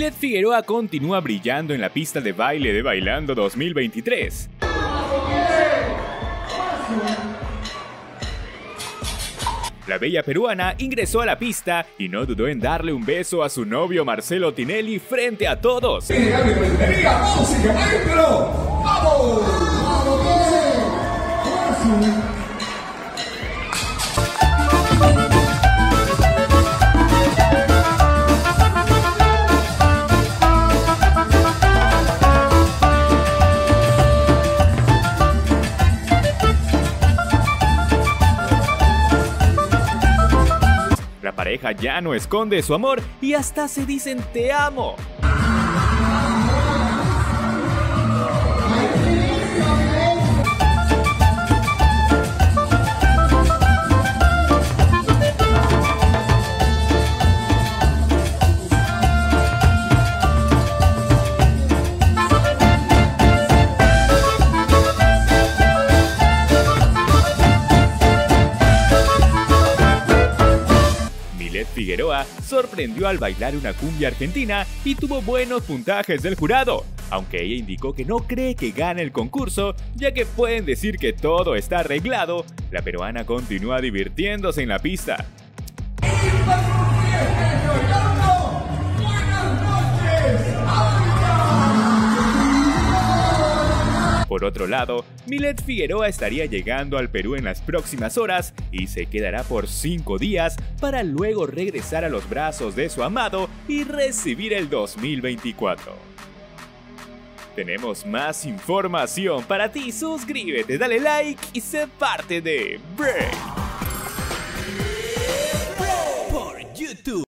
Milett Figueroa continúa brillando en la pista de baile de Bailando 2023. La bella peruana ingresó a la pista y no dudó en darle un beso a su novio Marcelo Tinelli frente a todos. La pareja ya no esconde su amor y hasta se dicen "te amo". Milett Figueroa sorprendió al bailar una cumbia argentina y tuvo buenos puntajes del jurado, aunque ella indicó que no cree que gane el concurso, ya que pueden decir que todo está arreglado. La peruana continúa divirtiéndose en la pista. Por otro lado, Milett Figueroa estaría llegando al Perú en las próximas horas y se quedará por 5 días para luego regresar a los brazos de su amado y recibir el 2024. Tenemos más información para ti, suscríbete, dale like y sé parte de Break por YouTube.